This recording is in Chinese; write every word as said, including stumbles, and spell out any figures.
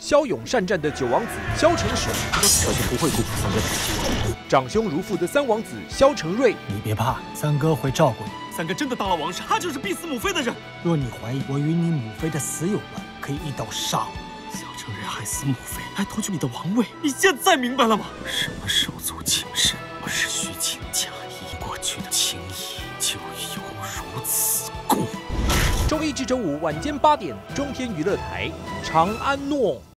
骁勇善战的九王子萧成水，我就不会辜负三哥。长兄如父的三王子萧成瑞，你别怕，三哥会照顾你。三哥真的当了王室，他就是必死母妃的人。若你怀疑我与你母妃的死有关，可以一刀杀我。萧成瑞害死母妃，还夺取你的王位，你现在明白了吗？什么手足情深，我是虚情假意，过去的情谊就有如此故。周一至周五晚间八点，中天娱乐台《长安诺》。